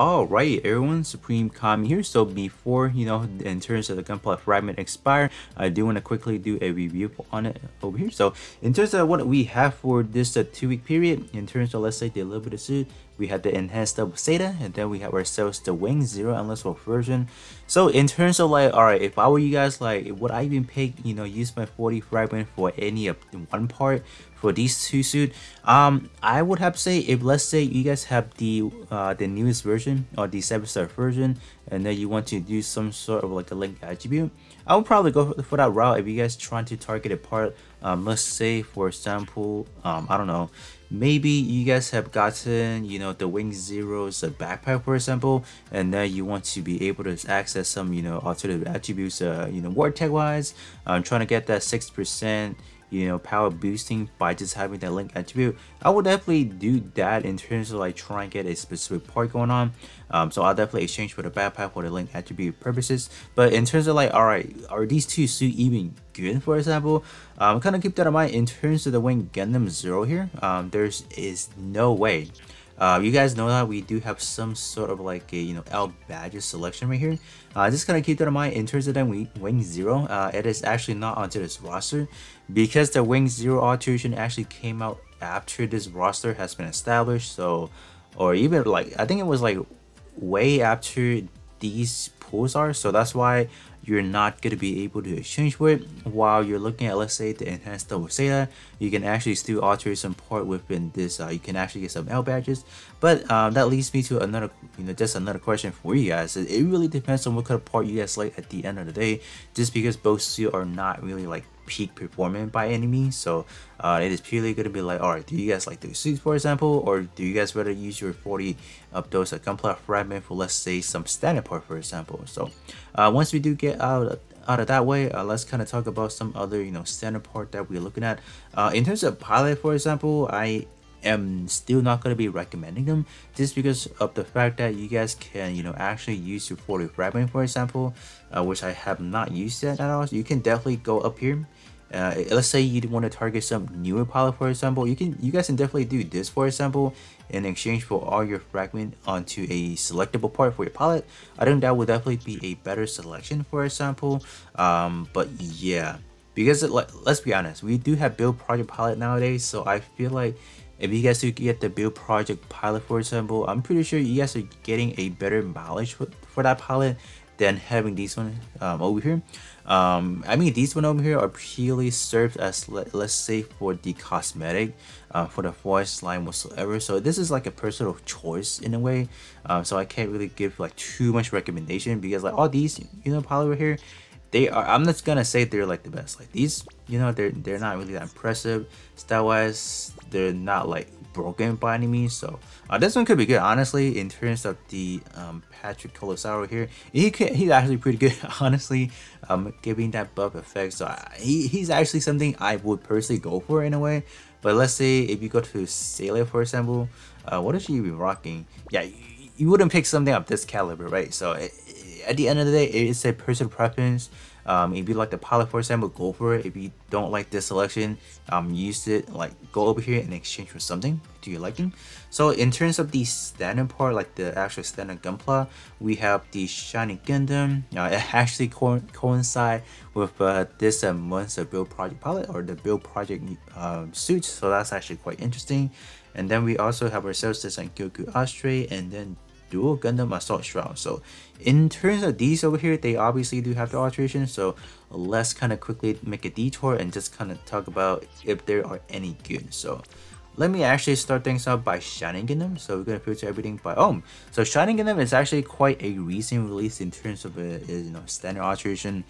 Alright everyone, Supreme Kami here. So before, in terms of the Gunpla Fragment expire, I do want to quickly do a review on it over here. So in terms of what we have for this 2-week period, in terms of, let's say, the Limited Suit, we have the Enhanced Double Zeta, and then we have ourselves the Wing Zero Unless We're version. So in terms of, like, alright, if I were you guys, like, would I even pick, use my 40 fragment for any of one part for these two suits? I would have to say, if let's say you guys have the newest version or the 7-star version, and then you want to do some sort of like a link attribute, I would probably go for that route. If you guys trying to target a part, let's say for example, I don't know, maybe you guys have gotten, the Wing Zero's backpack, for example, and then you want to be able to access some, alternative attributes, war tech wise. I'm trying to get that 6%, power boosting by just having that link attribute. I would definitely do that in terms of like trying to get a specific part going on. So I'll definitely exchange for the backpack for the link attribute purposes. But in terms of like, all right, are these two suits even good, for example? Kind of keep that in mind in terms of the Wing Gundam Zero here. There is no way. You guys know that we do have some sort of like a L badges selection right here. Just kind of keep that in mind in terms of the Wing Zero. It is actually not onto this roster because the Wing Zero alteration actually came out after this roster has been established. So, or even like, I think it was like way after these pools are. So that's why you're not going to be able to exchange for it. While you're looking at, let's say, the Enhanced Double Zeta, you can actually still alter some part within this. You can actually get some L badges. But that leads me to another, just another question for you guys. It really depends on what kind of part you guys like at the end of the day, just because both suits are not really like peak performance by any means. So it is purely going to be like, all right, do you guys like the suits, for example, or do you guys rather use your 40 of those Gunpla Fragment for, let's say, some standard part, for example? So once we do get out of that way, let's kind of talk about some other standard part that we're looking at. In terms of pilot, for example, I am still not going to be recommending them just because of the fact that you guys can actually use your 40 fragment, for example, which I have not used yet at all. So you can definitely go up here. Let's say you want to target some newer pilot, for example, you guys can definitely do this, for example, in exchange for all your fragment onto a selectable part for your pilot. I think that would definitely be a better selection, for example. But yeah, because let's be honest, we do have build project pilot nowadays, so I feel like if you guys do get the build project pilot, for example, I'm pretty sure you guys are getting a better mileage for that pilot than having these one over here. I mean, these one over here are purely served as, let's say, for the cosmetic, for the voice line whatsoever. So this is like a personal choice in a way. So I can't really give like too much recommendation because like all these pilot over here, they are, I'm not gonna say they're like the best. Like these, they're not really that impressive style wise. They're not like broken by any means. So this one could be good, honestly, in terms of the Patrick Colosaro here. He's actually pretty good, honestly, giving that buff effect. So he's actually something I would personally go for in a way. But let's say if you go to Celia, for example, what is she even rocking? Yeah, you wouldn't pick something of this caliber, right? So at the end of the day, it's a personal preference. If you like the pilot, for example, go for it. If you don't like this selection, use it, like go over here and exchange for something to your liking. So in terms of the standard part, like the actual standard Gunpla, we have the Shining Gundam. It actually coincide with this month's build project pilot, or the build project suits. So that's actually quite interesting. And then we also have ourselves this Goku Astray, and then Duel Gundam Assault Shroud. So in terms of these over here, they obviously do have the alteration. So let's kind of quickly make a detour and just kind of talk about if there are any good. So let me actually start things off by Shining Gundam. So we're gonna filter everything by ohm. So Shining Gundam is actually quite a recent release in terms of a standard alteration.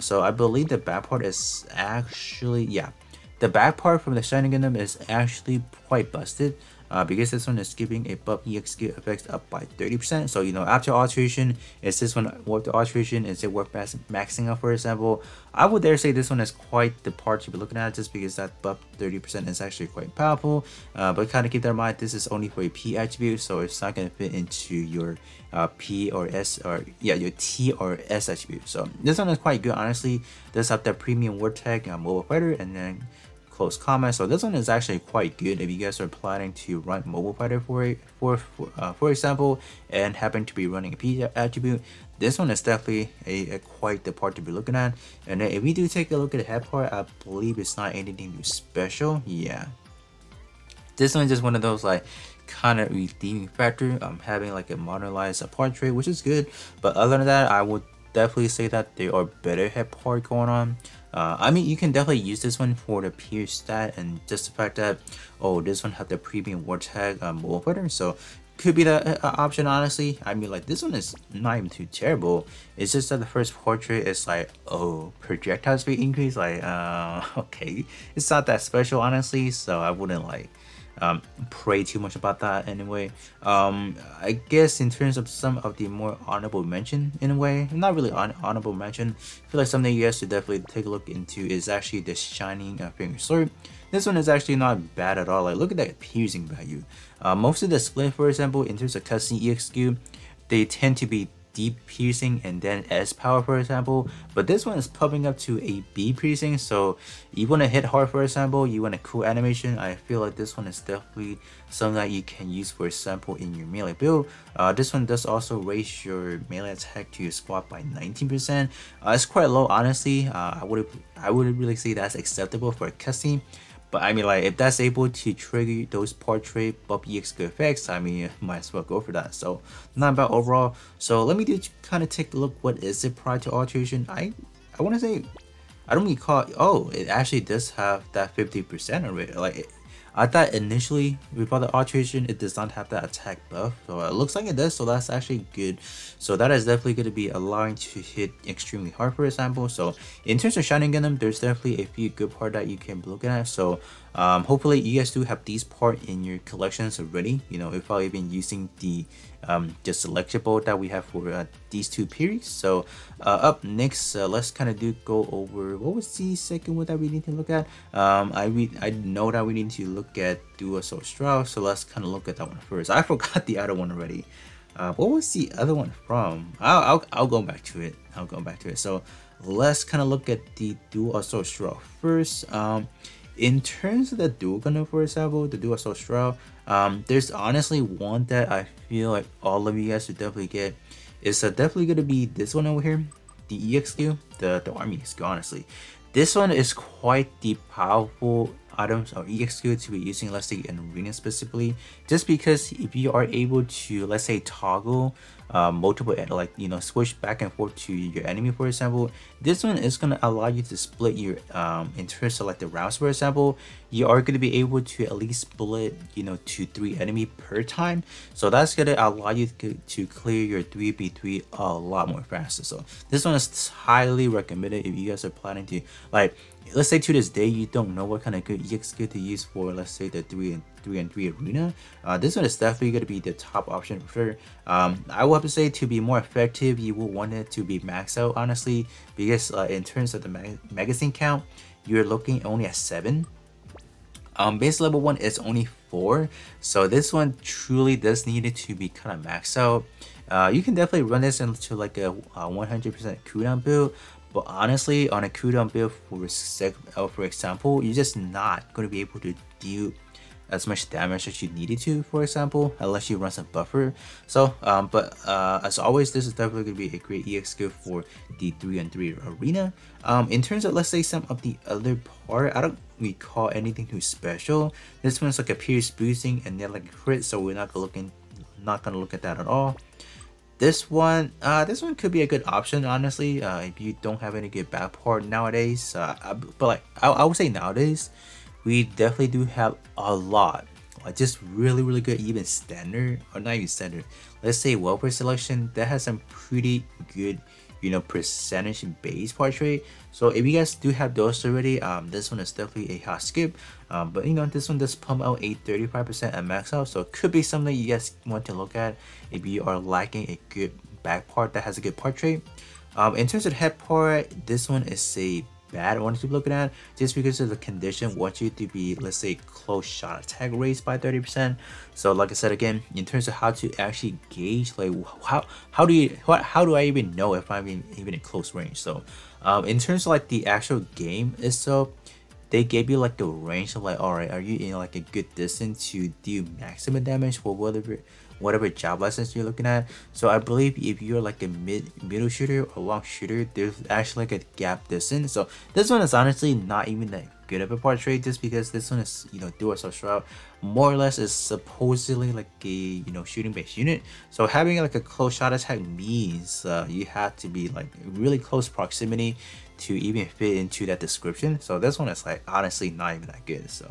So I believe the back part is actually, yeah, the back part from the Shining Gundam is actually quite busted. Because this one is giving a buff EX skill effects up by 30%. So after alteration, is this one worth the alteration? Is it worth maxing out, for example? I would dare say this one is quite the part to be looking at, just because that buff 30% is actually quite powerful. But kind of keep that in mind, this is only for a P attribute, so it's not going to fit into your P or S, or yeah, your T or S attribute. So this one is quite good, honestly. Does have that premium war tech, mobile fighter, and then close combat. So this one is actually quite good if you guys are planning to run Mobile Fighter for example, and happen to be running a P attribute. This one is definitely quite the part to be looking at. And then if we do take a look at the head part, I believe it's not anything new special. Yeah, this one is just one of those like kind of redeeming factor. I'm having like a modernized portrait, which is good, but other than that, I would definitely say that there are better head part going on. I mean, you can definitely use this one for the pure stat, and just the fact that, oh, this one had the premium war tag mobile fighter, so could be the option. Honestly, I mean, like, this one is not even too terrible. It's just that the first portrait is like, oh, projectile speed increase, like okay, it's not that special honestly, so I wouldn't like pray too much about that anyway. I guess in terms of some of the more honorable mention, in a way, not really honorable mention, I feel like something you guys should definitely take a look into is actually the Shining Finger Sword. This one is actually not bad at all. Like, look at that piercing value. Most of the split, for example, in terms of cutscene EXQ, they tend to be D piercing and then S power, for example, but this one is popping up to a B piercing. So you want to hit hard, for example, you want a cool animation, I feel like this one is definitely something that you can use, for example, in your melee build. This one does also raise your melee attack to your squad by 19%. It's quite low honestly. I wouldn't really say that's acceptable for a cutscene. But I mean, like, if that's able to trigger those portrait buff EXQ effects, I mean, might as well go for that. So not bad overall. So let me do kind of take a look. What is it prior to alteration? I want to say, I don't recall. Oh, it actually does have that 50% already. Like, I thought initially before the alteration it does not have that attack buff, so it looks like it does, so that's actually good. So that is definitely going to be allowing to hit extremely hard, for example. So in terms of Shining Gundam, there's definitely a few good part that you can be looking at. So hopefully you guys do have these part in your collections already. You know, if I've been using the just selection board that we have for these two periods. So up next, let's kind of go over what was the second one that we need to look at. I know that we need to look at Duel Assault Shroud, so let's kind of look at that one first. I forgot the other one already. What was the other one from? I'll go back to it. So let's kind of look at the Duel Assault Shroud first. In terms of the Duel Gundam, for example, the Duel Assault Shroud, there's honestly one that I feel like all of you guys should definitely get. It's definitely going to be this one over here, the EXQ, the Army EXQ, honestly. This one is quite the powerful items or EXQ to be using, let's say, in arena specifically, just because if you are able to, let's say, toggle multiple, like, you know, switch back and forth to your enemy, for example, this one is going to allow you to split your in terms of like the rounds, for example, you are going to be able to at least split, you know, 2-3 enemy per time, so that's going to allow you to clear your 3v3 a lot more faster. So this one is highly recommended if you guys are planning to, like, let's say to this day you don't know what kind of good EXQ to use for, let's say, the 3-on-3 arena. This one is definitely going to be the top option for sure. I would have to say, to be more effective, you will want it to be maxed out honestly, because in terms of the magazine count, you're looking only at 7. Base level 1 is only 4, so this one truly does need it to be kind of maxed out. You can definitely run this into like a 100% cooldown build. But honestly, on a cooldown build, for example, you're just not going to be able to deal as much damage as you needed to, for example, unless you run some buffer. So, as always, this is definitely going to be a great EXQ for the 3-on-3 arena. In terms of, let's say, some of the other part, I don't recall anything too special. This one's like a pierce boosting and then like a crit, so we're not going to look at that at all. This one could be a good option honestly, if you don't have any good back part nowadays. But like I would say nowadays, we definitely do have a lot, like just really good, even standard, or not even standard, let's say welfare selection that has some pretty good, you know, percentage based portrait. So if you guys do have those already, this one is definitely a hot skip. But you know, this one does pump out a 35% at max out, so it could be something you guys want to look at if you are lacking a good back part that has a good portrait. In terms of the head part, this one is a bad one to be looking at, just because of the condition wants you to be, let's say, close shot attack raised by 30%. So like I said again, in terms of how to actually gauge, like how do I even know if I'm even in close range? So in terms of like the actual game itself, they gave you like the range of like, alright, are you in like a good distance to do maximum damage for whatever job license you're looking at. So I believe if you're like a middle shooter or long shooter, there's actually like a gap distance. So this one is honestly not even that good of a portrait, just because this one is, you know, Duel Assault Shroud more or less is supposedly like a, you know, shooting based unit. So having like a close shot attack means you have to be like really close proximity to even fit into that description. So this one is like honestly not even that good. So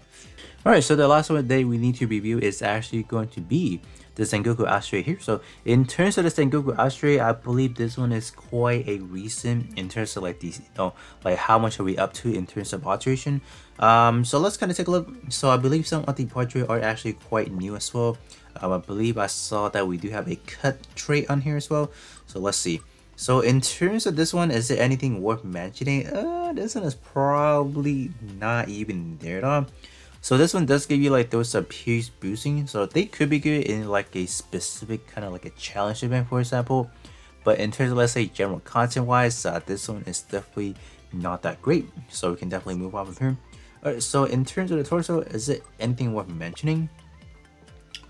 alright, so the last one that we need to review is actually going to be the Sengoku Astray here. So in terms of the Sengoku Astray, I believe this one is quite a recent in terms of like these, you know, like how much are we up to in terms of alteration. So let's kind of take a look. So I believe some of the portraits are actually quite new as well. I believe I saw that we do have a cut trait on here as well. So let's see. So in terms of this one, is there anything worth mentioning? This one is probably not even there at all. So this one does give you like those pierce boosting, so they could be good in like a specific kind of like a challenge event, for example. But in terms of, let's say, general content wise, this one is definitely not that great, so we can definitely move on from here. Alright, so in terms of the torso, is it anything worth mentioning?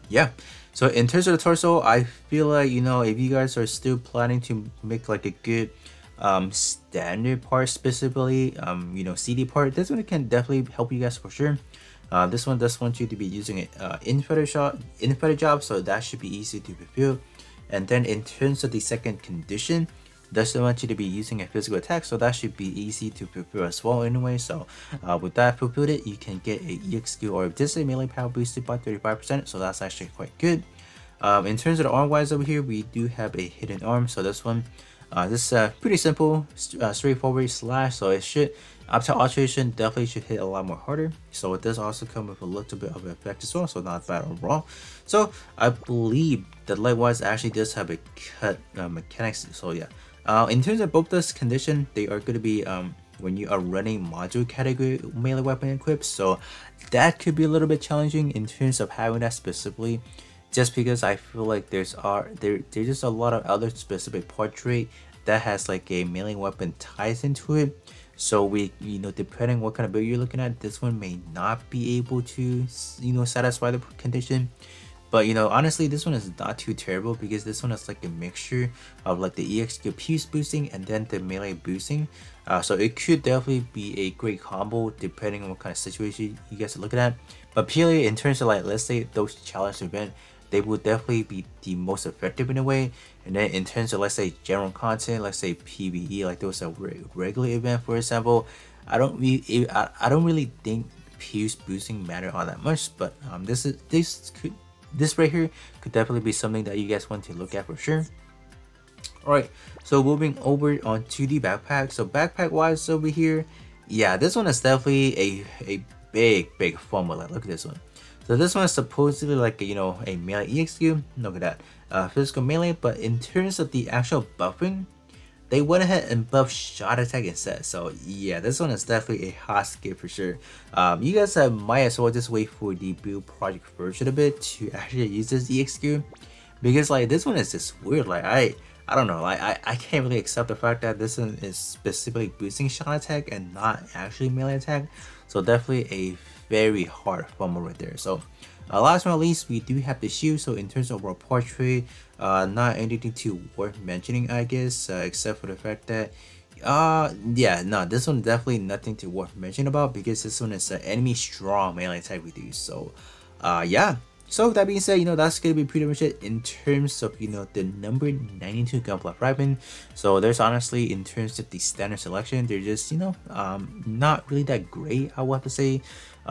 Yeah, so in terms of the torso, I feel like, you know, if you guys are still planning to make like a good standard part, specifically you know, CD part, this one can definitely help you guys for sure. This one does want you to be using it in Photoshop, so that should be easy to fulfill. And then in terms of the second condition, doesn't want you to be using a physical attack, so that should be easy to fulfill as well anyway. So with that fulfilled, you can get a EX skill or distant melee power boosted by 35%, so that's actually quite good. In terms of the arm wise over here, we do have a hidden arm. So this one, this is pretty simple, straightforward slash, so it should, up to alteration, definitely should hit a lot more harder. So it does also come with a little bit of an effect as well, so not bad overall. So I believe the leg wise actually does have a cut mechanics, so yeah. In terms of both this condition, they are going to be when you are running module category melee weapon equipped, so that could be a little bit challenging in terms of having that specifically, just because I feel like there's just a lot of other specific portrait that has like a melee weapon ties into it. So we, you know, depending what kind of build you're looking at, this one may not be able to, you know, satisfy the condition. But, you know, honestly, this one is not too terrible, because this one is like a mixture of like the EXQ pierce boosting and then the melee boosting. So it could definitely be a great combo depending on what kind of situation you guys are looking at. But purely in terms of like, let's say, those challenge event, they will definitely be the most effective in a way. And then in terms of, let's say, general content, let's say PvE, like those are regular event, for example, I don't really think pierce boosting matter all that much. But this right here could definitely be something that you guys want to look at for sure. Alright, so moving over on to the backpack. So backpack wise over here, yeah, this one is definitely a big formula. Look at this one. So this one is supposedly like, you know, a melee EXQ, look at that, physical melee. But in terms of the actual buffing, they went ahead and buffed shot attack instead. So yeah, this one is definitely a hot skip for sure. You guys might as well just wait for the build project version a bit to actually use this EXQ, because like this one is just weird. Like I don't know, like I can't really accept the fact that this one is specifically boosting shot attack and not actually melee attack. So definitely a very hard fumble right there. So last but not least, we do have the shield. So in terms of our portrait, not anything too worth mentioning, I guess, except for the fact that yeah, no, this one definitely nothing to worth mentioning about, because this one is an enemy strong melee attack we do. So yeah, so with that being said, you know, that's gonna be pretty much it in terms of, you know, the number 92 Gunpla Fragment. So there's honestly, in terms of the standard selection, they're just, you know, not really that great, I would have to say.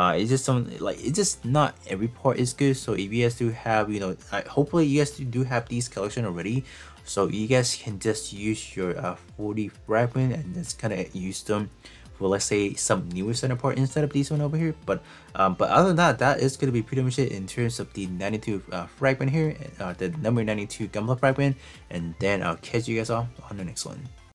It's just some, like, it's just not every part is good. So if you guys do have, you know, hopefully you guys do have these collection already, so you guys can just use your 40 fragment and just kind of use them for, let's say, some newer center part instead of these one over here. But other than that, that is going to be pretty much it in terms of the 92 fragment here, the number 92 Gunpla Fragment, and then I'll catch you guys all on the next one.